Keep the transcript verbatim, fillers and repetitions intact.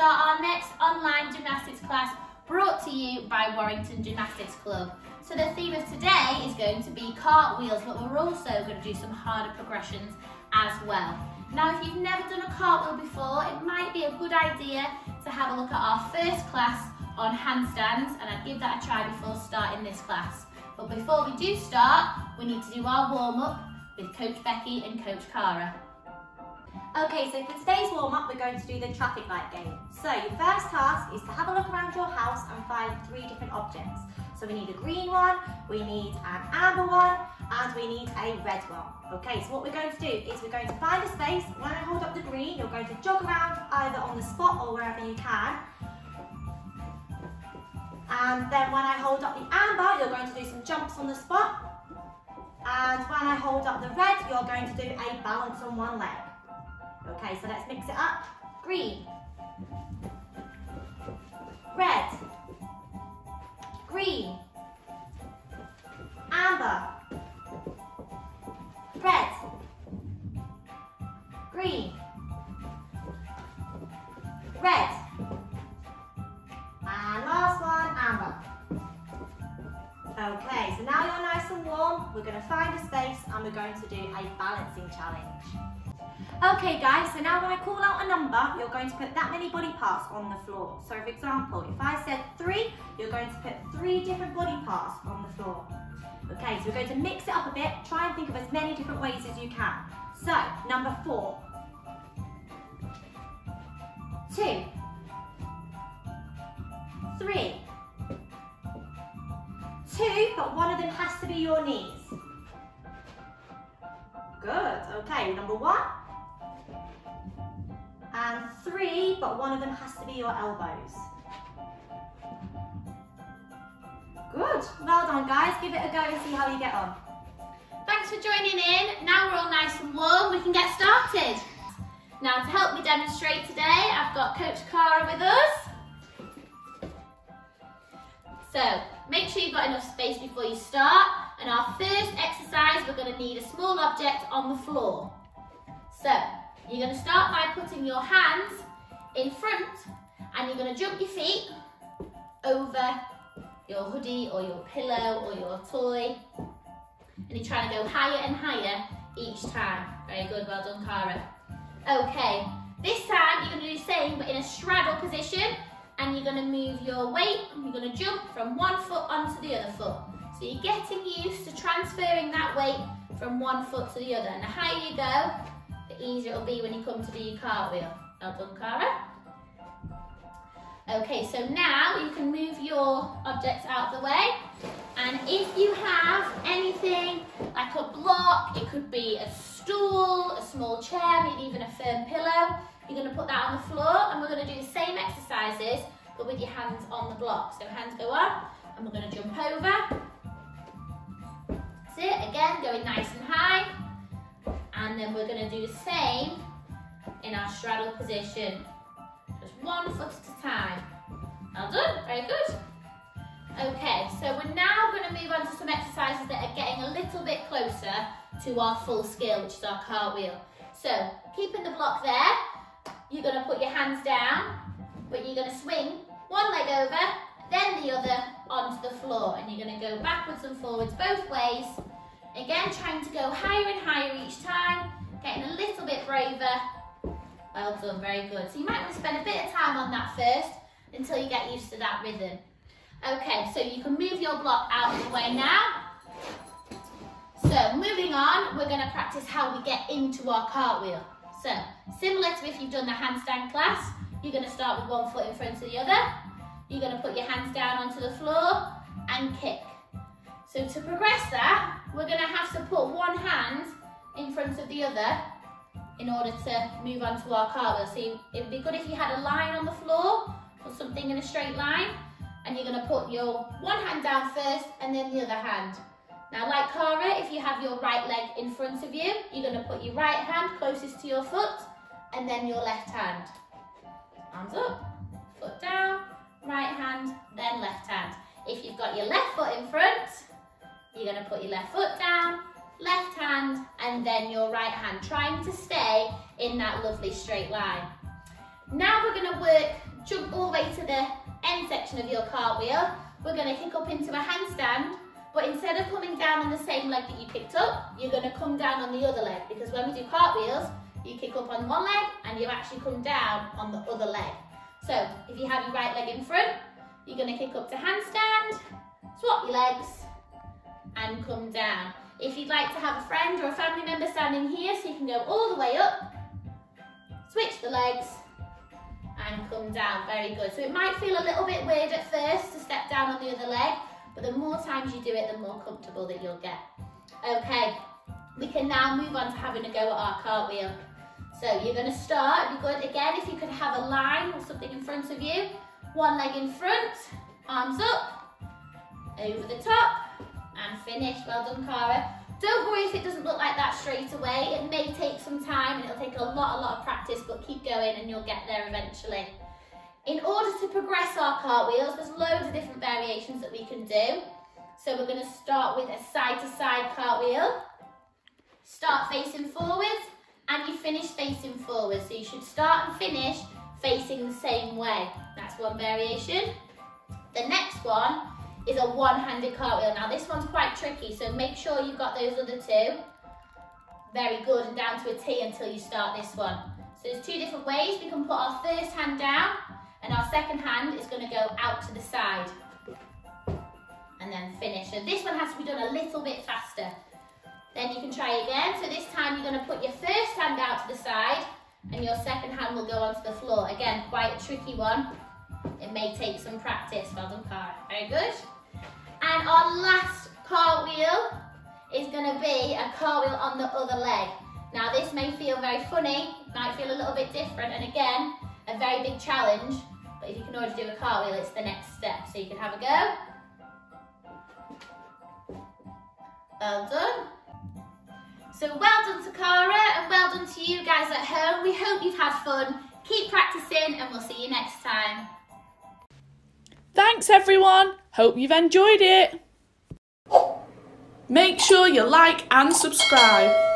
start our next online gymnastics class brought to you by Warrington Gymnastics Club. So the theme of today is going to be cartwheels, but we're also going to do some harder progressions as well. Now, if you've never done a cartwheel before, it might be a good idea to have a look at our first class on handstands, and I'd give that a try before starting this class. But before we do start, we need to do our warm-up with Coach Becky and Coach Cara. Okay, so for today's warm-up, we're going to do the traffic light game. So your first task is to have a look around your house and find three different objects. So we need a green one, we need an amber one, and we need a red one. Okay, so what we're going to do is we're going to find a space. When I hold up the green, you're going to jog around either on the spot or wherever you can. And then when I hold up the amber, you're going to do some jumps on the spot. And when I hold up the red, you're going to do a balance on one leg. Okay, so let's mix it up. Green. Red. Green. Amber. Red. Green. Red. And last one, amber. Okay, so now you're nice and warm, we're going to find a space and we're going to do a balancing challenge. Okay guys, so now when I call out a number, you're going to put that many body parts on the floor. So for example, if I said three, you're going to put three different body parts on the floor. Okay, so we're going to mix it up a bit, try and think of as many different ways as you can. So, number four. Two. Three. Two, but one of them has to be your knees. Good, okay, number one. And three, but one of them has to be your elbows. Good, well done guys, give it a go and see how you get on. Thanks for joining in, now we're all nice and warm, we can get started. Now to help me demonstrate today, I've got Coach Cara with us. So, make sure you've got enough space before you start. And our first exercise, we're going to need a small object on the floor. So, you're going to start by putting your hands in front and you're going to jump your feet over your hoodie or your pillow or your toy. And you're trying to go higher and higher each time. Very good, well done, Cara. Okay, this time you're going to do the same but in a straddle position. And you're going to move your weight and you're going to jump from one foot onto the other foot. So you're getting used to transferring that weight from one foot to the other. And the higher you go, the easier it'll be when you come to do your cartwheel. Well done, Cara. Okay, so now you can move your objects out of the way. And if you have anything like a block, it could be a stool, a small chair, maybe even a firm pillow, you're going to put that on the floor and we're going to do the same exercises but with your hands on the block. So hands go up and we're going to jump over. That's it, again going nice and high. And then we're going to do the same in our straddle position. Just one foot at a time. Well done, very good. Okay, so we're now going to move on to some exercises that are getting a little bit closer to our full skill, which is our cartwheel. So keeping the block there, you're going to put your hands down, but you're going to swing one leg over, then the other onto the floor. And you're going to go backwards and forwards both ways. Again, trying to go higher and higher each time, getting a little bit braver. Well done, very good. So you might want to spend a bit of time on that first until you get used to that rhythm. Okay, so you can move your block out of the way now. So moving on, we're going to practice how we get into our cartwheel. So, similar to if you've done the handstand class, you're going to start with one foot in front of the other. You're going to put your hands down onto the floor and kick. So to progress that, we're going to have to put one hand in front of the other in order to move on to our cartwheel. So it would be good if you had a line on the floor or something in a straight line. And you're going to put your one hand down first and then the other hand. Now, like Cara, if you have your right leg in front of you, you're going to put your right hand closest to your foot and then your left hand. Arms up, foot down, right hand, then left hand. If you've got your left foot in front, you're going to put your left foot down, left hand, and then your right hand, trying to stay in that lovely straight line. Now we're going to work jump all the way to the end section of your cartwheel. We're going to kick up into a handstand, but instead of coming down on the same leg that you picked up, you're going to come down on the other leg, because when we do cartwheels, you kick up on one leg and you actually come down on the other leg. So if you have your right leg in front, you're going to kick up to handstand, swap your legs and come down. If you'd like to have a friend or a family member standing here, so you can go all the way up, switch the legs and come down. Very good. So it might feel a little bit weird at first to step down on the other leg, but the more times you do it, the more comfortable that you'll get. Okay, we can now move on to having a go at our cartwheel. So you're going to start, it'd be good again if you could have a line or something in front of you. One leg in front, arms up, over the top and finish. Well done, Cara. Don't worry if it doesn't look like that straight away. It may take some time and it'll take a lot, a lot of practice, but keep going and you'll get there eventually. In order to progress our cartwheels, there's loads of different variations that we can do. So we're going to start with a side-to-side cartwheel. Start facing forwards and you finish facing forwards. So you should start and finish facing the same way. That's one variation. The next one is a one-handed cartwheel. Now this one's quite tricky, so make sure you've got those other two. Very good, and down to a T until you start this one. So there's two different ways. We can put our first hand down and our second hand is going to go out to the side and then finish. So this one has to be done a little bit faster. Then you can try again. So this time you're going to put your first hand out to the side and your second hand will go onto the floor. Again, quite a tricky one. It may take some practice. Well done, Cara. Very good. And our last cartwheel is going to be a cartwheel on the other leg. Now this may feel very funny, might feel a little bit different, and again, a very big challenge, but if you can already do a cartwheel, it's the next step. So you can have a go. Well done. So well done to Cara and well done to you guys at home. We hope you've had fun. Keep practicing and we'll see you next time. Thanks everyone, hope you've enjoyed it. Make sure you like and subscribe.